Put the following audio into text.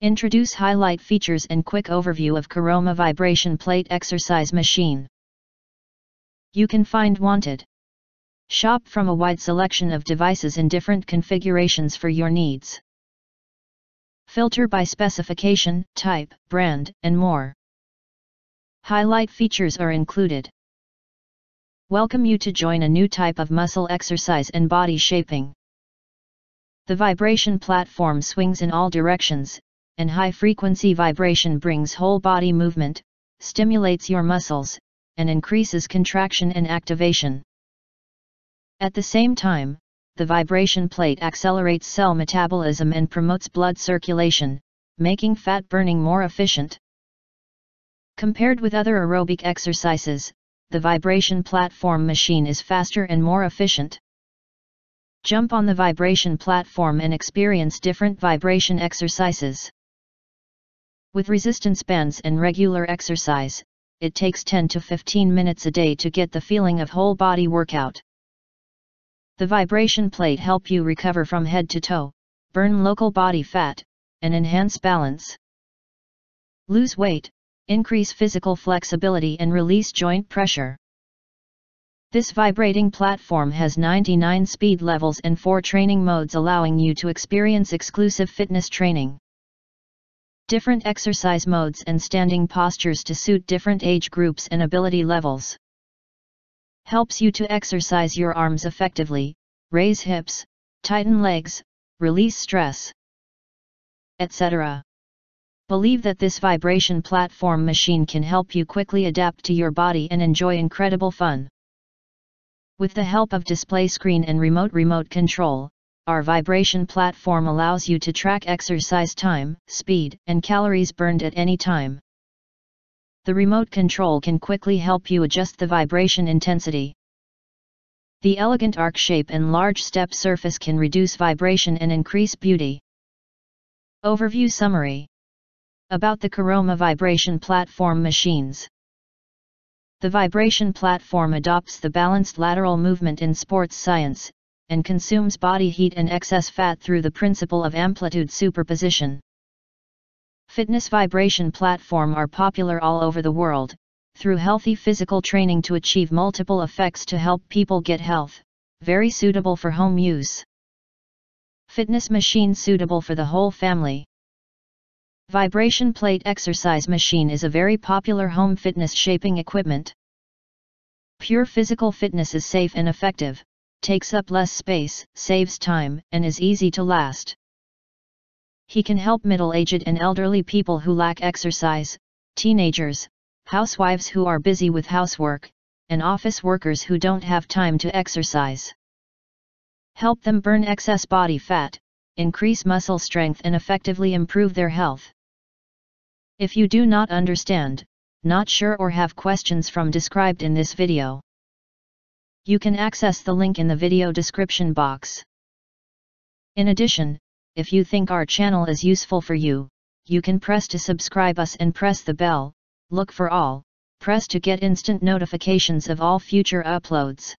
Introduce highlight features and quick overview of Caroma Vibration Plate Exercise Machine. You can find wanted. Shop from a wide selection of devices in different configurations for your needs. Filter by specification, type, brand, and more. Highlight features are included. Welcome you to join a new type of muscle exercise and body shaping. The vibration platform swings in all directions, and high-frequency vibration brings whole body movement, stimulates your muscles, and increases contraction and activation. At the same time, the vibration plate accelerates cell metabolism and promotes blood circulation, making fat burning more efficient. Compared with other aerobic exercises, the vibration platform machine is faster and more efficient. Jump on the vibration platform and experience different vibration exercises. With resistance bands and regular exercise, it takes 10 to 15 minutes a day to get the feeling of whole body workout. The vibration plate helps you recover from head to toe, burn local body fat, and enhance balance. Lose weight, increase physical flexibility and release joint pressure. This vibrating platform has 99 speed levels and 4 training modes, allowing you to experience exclusive fitness training. Different exercise modes and standing postures to suit different age groups and ability levels. Helps you to exercise your arms effectively, raise hips, tighten legs, release stress, etc. Believe that this vibration platform machine can help you quickly adapt to your body and enjoy incredible fun. With the help of display screen and remote control, our vibration platform allows you to track exercise time, speed, and calories burned at any time. The remote control can quickly help you adjust the vibration intensity. The elegant arc shape and large step surface can reduce vibration and increase beauty. Overview summary. About the Caroma Vibration Platform Machines. The vibration platform adopts the balanced lateral movement in sports science, and consumes body heat and excess fat through the principle of amplitude superposition. Fitness vibration platforms are popular all over the world, through healthy physical training to achieve multiple effects to help people get health, very suitable for home use. Fitness machine suitable for the whole family. Vibration plate exercise machine is a very popular home fitness shaping equipment. Pure physical fitness is safe and effective, takes up less space, saves time, and is easy to last. He can help middle-aged and elderly people who lack exercise, teenagers, housewives who are busy with housework, and office workers who don't have time to exercise. Help them burn excess body fat, increase muscle strength and effectively improve their health. If you do not understand, not sure or have questions from described in this video, you can access the link in the video description box. In addition, if you think our channel is useful for you, you can press to subscribe us and press the bell, look for all, press to get instant notifications of all future uploads.